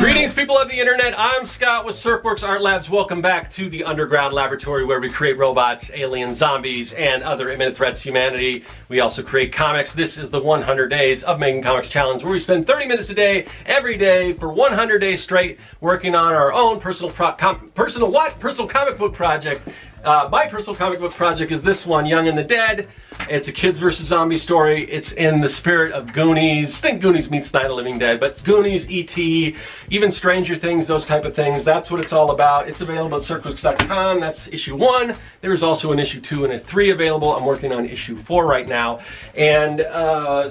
Greetings, people of the internet. I'm Scott with Cirquebooks Art Labs. Welcome back to the underground laboratory where we create robots, aliens, zombies, and other imminent threats to humanity. We also create comics. This is the 100 Days of Making Comics Challenge, where we spend 30 minutes a day, every day, for 100 days straight, working on our own personal comic book project. My personal comic book project is this one, Young and the Dead. It's a kids versus zombie story. It's in the spirit of Goonies. Think Goonies meets Night of the Living Dead, but it's Goonies, E.T., even Stranger Things, those type of things. That's what it's all about. It's available at Cirquebooks.com. That's issue 1. There's also an issue 2 and a 3 available. I'm working on issue 4 right now. And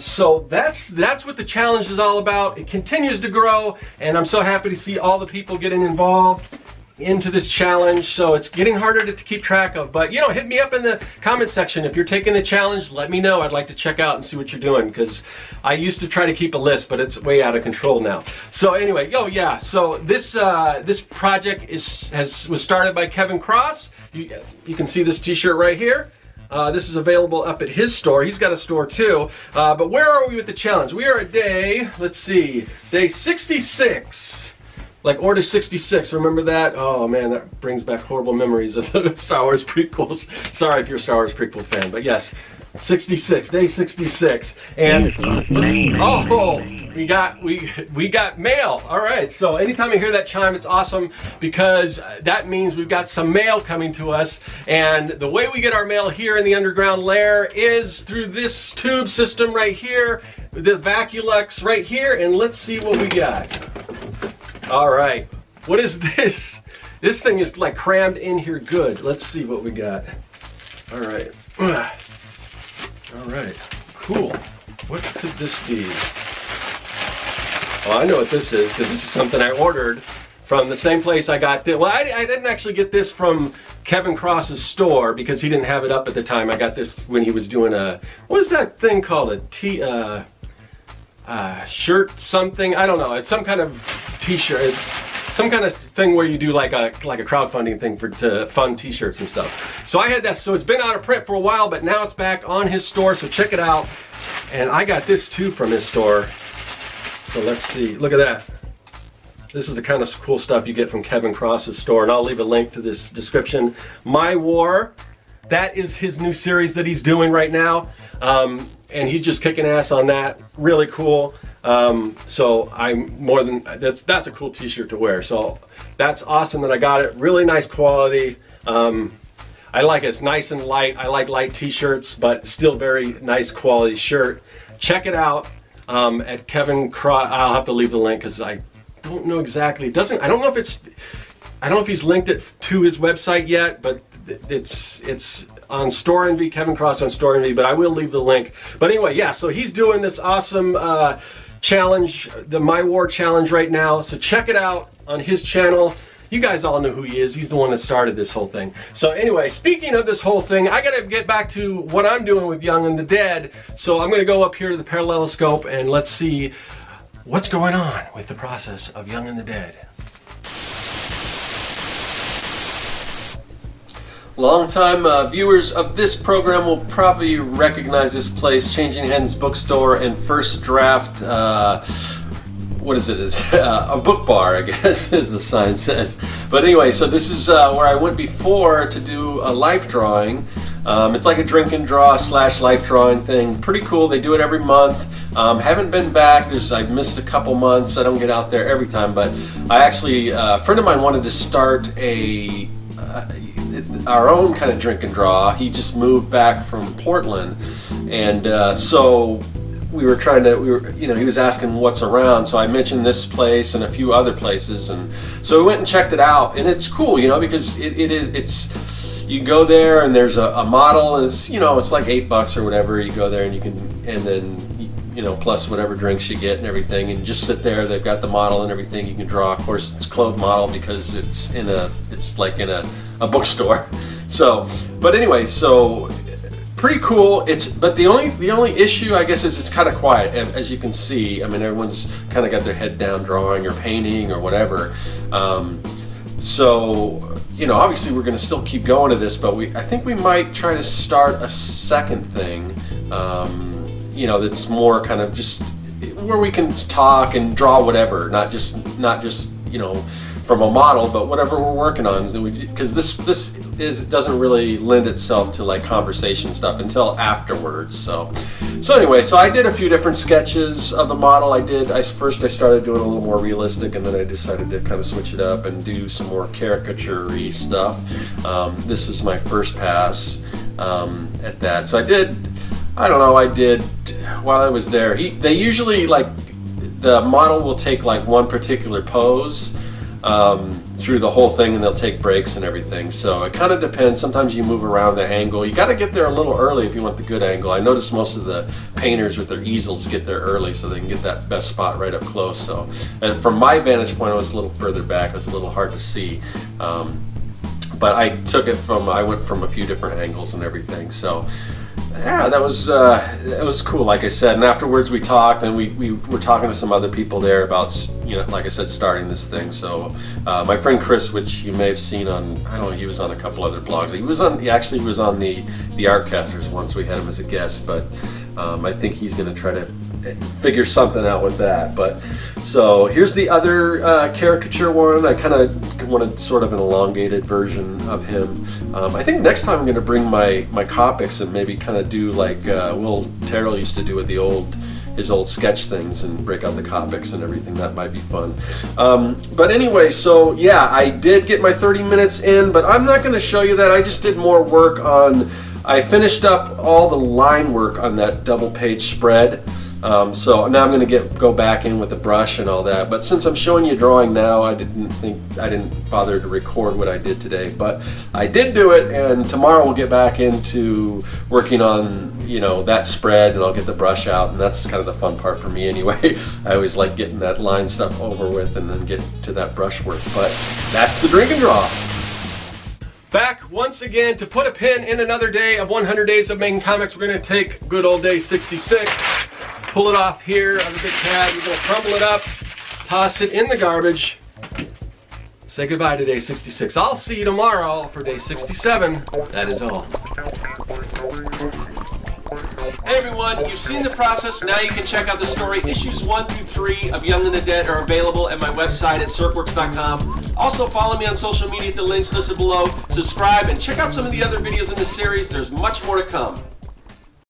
so that's what the challenge is all about. It continues to grow, and I'm so happy to see all the people getting involved into this challenge. So it's getting harder to keep track of, but you know, hit me up in the comment section if you're taking the challenge. Let me know. I'd like to check out and see what you're doing, because I used to try to keep a list, but it's way out of control now. So anyway, oh yeah, so this project was started by Kevin Cross. You can see this t-shirt right here. This is available up at his store. He's got a store too. But where are we with the challenge? We are at day, let's see, day 66. Like Order 66, remember that? Oh man, that brings back horrible memories of the Star Wars prequels. Sorry if you're a Star Wars prequel fan, but yes, 66, day 66. And we got mail. All right, so anytime you hear that chime, it's awesome, because that means we've got some mail coming to us. And the way we get our mail here in the underground lair is through this tube system right here, the VacuLux right here, and let's see what we got. All right, what is this? This thing is like crammed in here good. Let's see what we got. All right, all right, cool. What could this be? Well, I know what this is, because this is something I ordered from the same place I got this. Well, I didn't actually get this from Kevin Cross's store, because he didn't have it up at the time. I got this when he was doing a, what is that thing called? A shirt something? I don't know. It's some kind of t-shirt, some kind of thing where you do like a crowdfunding thing to fund t-shirts and stuff. So I had that, so it's been out of print for a while, but now it's back on his store, so check it out. And I got this too from his store, so let's see. Look at that. This is the kind of cool stuff you get from Kevin Cross's store, and I'll leave a link to this description. My War, that is his new series that he's doing right now, and he's just kicking ass on that. Really cool. So I'm more than, that's a cool t-shirt to wear, so that's awesome that I got it. Really nice quality. I like it. It's nice and light. I like light t-shirts, but still very nice quality shirt. Check it out at Kevin Cross. I'll have to leave the link, because I don't know exactly. I don't know if he's linked it to his website yet, but it's on Store Envy, Kevin Cross on Store Envy, but I will leave the link. But anyway, yeah, so he's doing this awesome challenge, the My War challenge right now, so check it out on his channel. You guys all know who he is. He's the one that started this whole thing. So anyway, speaking of this whole thing, I gotta get back to what I'm doing with Young and the Dead, so I'm gonna go up here to the paralleloscope and let's see what's going on with the process of Young and the Dead. Long-time viewers of this program will probably recognize this place, Changing Hands Bookstore and First Draft, what is it? It's a book bar, I guess, as the sign says. But anyway, so this is where I went before to do a life drawing. It's like a drink and draw / life drawing thing. Pretty cool. They do it every month. Haven't been back. I've missed a couple months. I don't get out there every time, but I actually, a friend of mine wanted to start a our own kind of drink and draw. He just moved back from Portland, and so he was asking what's around, so I mentioned this place and a few other places, and so we went and checked it out, and it's cool, you know, because it's you go there and there's a model, and it's, you know, it's like $8 or whatever. You go there and you can, and then, you know, plus whatever drinks you get and everything, and you just sit there. They've got the model and everything. You can draw. Of course, it's clothed model, because it's like in a bookstore. So, but anyway, so pretty cool. But the only issue, I guess, is it's kind of quiet, as you can see. I mean, everyone's kind of got their head down drawing or painting or whatever. So, you know, obviously we're going to still keep going to this, but I think we might try to start a second thing. you know, that's more kind of just where we can talk and draw whatever, not just you know, from a model, but whatever we're working on, because this doesn't really lend itself to like conversation stuff until afterwards. So anyway, so I did a few different sketches of the model. I started doing a little more realistic, and then I decided to kind of switch it up and do some more caricature-y stuff. This is my first pass at that. So I did while I was there. They usually, like, the model will take like one particular pose through the whole thing, and they'll take breaks and everything. So it kind of depends. Sometimes you move around the angle. You got to get there a little early if you want the good angle. I noticed most of the painters with their easels get there early so they can get that best spot right up close. So, and from my vantage point, I was a little further back. It was a little hard to see. But I went from a few different angles and everything. So yeah, it was cool, like I said. And afterwards we talked, and we were talking to some other people there about, you know, like I said, starting this thing. So my friend Chris, which you may have seen on, I don't know, he was on a couple other blogs. He was on the Artcasters once. We had him as a guest, but I think he's going to try to figure something out with that. But so here's the other caricature one. I kind of wanted sort of an elongated version of him. I think next time I'm going to bring my Copics and maybe kind of do like Will Terrell used to do with his old sketch things, and break out the Copics and everything. That might be fun. But anyway, so yeah, I did get my 30 minutes in, but I'm not going to show you that. I just did more work on, I finished up all the line work on that double page spread. So now I'm going to go back in with the brush and all that, but since I'm showing you drawing now, I didn't bother to record what I did today, but I did do it, and tomorrow we'll get back into working on, you know, that spread, and I'll get the brush out, and that's kind of the fun part for me anyway. I always like getting that line stuff over with and then get to that brush work, but that's the drink and draw. Back once again to put a pin in another day of 100 days of making comics. We're going to take good old day 66. Pull it off here on the big pad. We're gonna crumble it up, toss it in the garbage. Say goodbye to day 66. I'll see you tomorrow for day 67. That is all. Hey everyone, you've seen the process. Now you can check out the story. Issues 1 through 3 of Young and the Dead are available at my website at Cirquebooks.com. Also follow me on social media at the links listed below. Subscribe and check out some of the other videos in the series. There's much more to come.